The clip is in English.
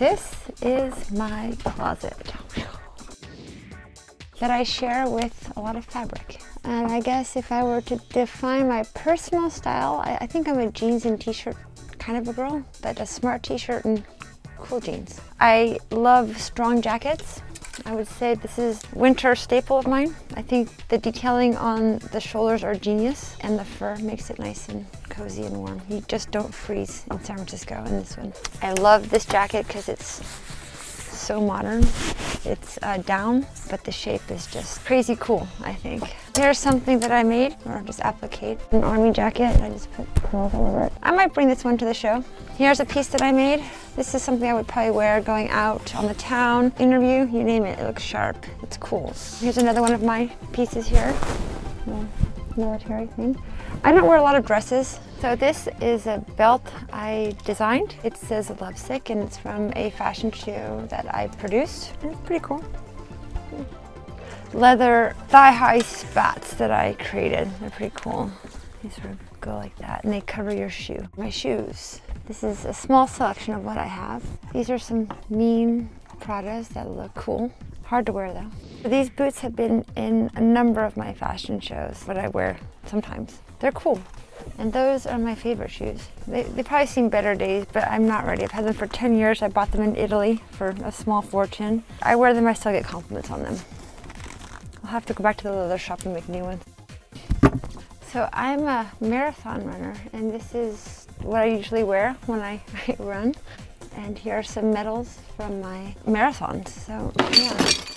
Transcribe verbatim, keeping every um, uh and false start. This is my closet that I share with a lot of fabric. And I guess if I were to define my personal style, I, I think I'm a jeans and t-shirt kind of a girl, but a smart t-shirt and cool jeans. I love strong jackets. I would say this is winter staple of mine. I think the detailing on the shoulders are genius, and the fur makes it nice and cozy and warm. You just don't freeze in San Francisco in this one. I love this jacket because it's so modern. It's uh, down, but the shape is just crazy cool, I think. Here's something that I made, or just applique, an army jacket, and I just put pearls all over it. I might bring this one to the show. Here's a piece that I made. This is something I would probably wear going out on the town, interview, you name it. It looks sharp, it's cool. Here's another one of my pieces here. The military thing. I don't wear a lot of dresses. So this is a belt I designed. It says Lovesick, and it's from a fashion show that I produced. And it's pretty cool. Leather thigh-high spats that I created. They're pretty cool. They sort of go like that, and they cover your shoe. My shoes. This is a small selection of what I have. These are some mean Pradas that look cool. Hard to wear though. These boots have been in a number of my fashion shows that I wear sometimes. They're cool. And those are my favorite shoes. They, they've probably seen better days, but I'm not ready. I've had them for ten years. I bought them in Italy for a small fortune. I wear them, I still get compliments on them. I'll have to go back to the leather shop and make new ones. So I'm a marathon runner, and this is what I usually wear when I run. And here are some medals from my marathons, so yeah.